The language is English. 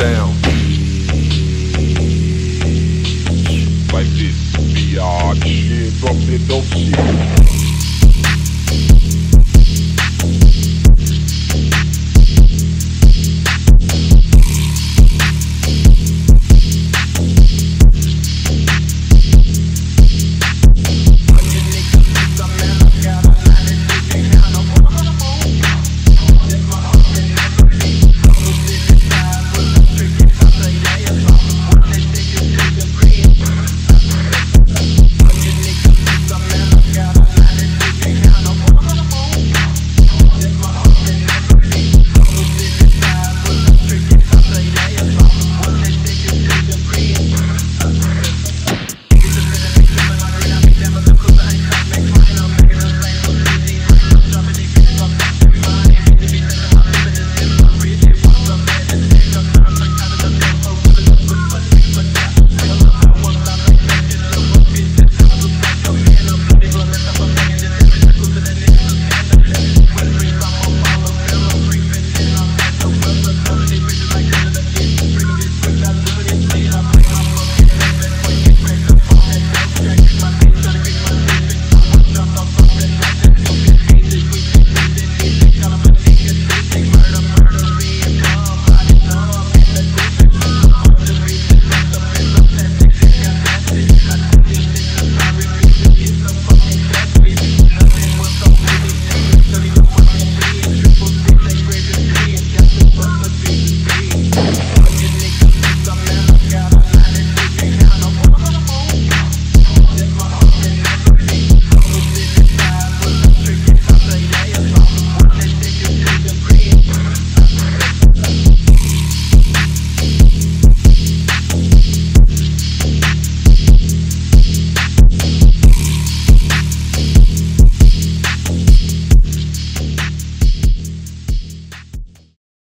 sound.